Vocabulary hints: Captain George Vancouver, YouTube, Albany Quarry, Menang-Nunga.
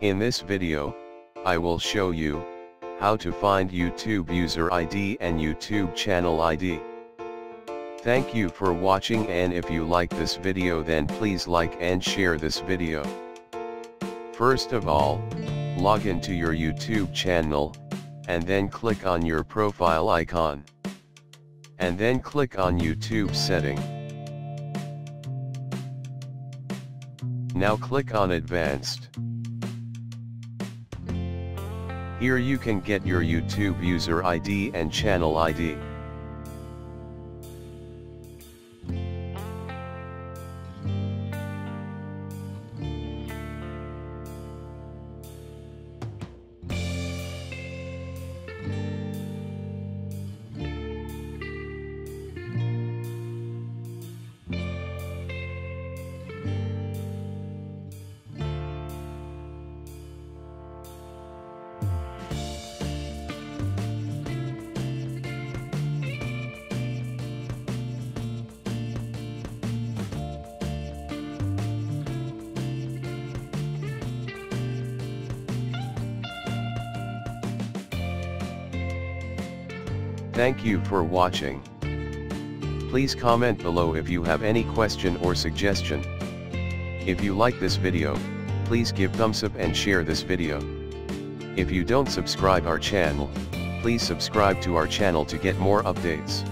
In this video, I will show you how to find YouTube user ID and YouTube channel ID. Thank you for watching, and if you like this video then please like and share this video. First of all, log into your YouTube channel, and then click on your profile icon. And then click on YouTube setting. Now click on Advanced. Here you can get your YouTube user ID and channel ID. Thank you for watching. Please comment below if you have any question or suggestion. If you like this video, please give thumbs up and share this video. If you don't subscribe our channel, please subscribe to our channel to get more updates.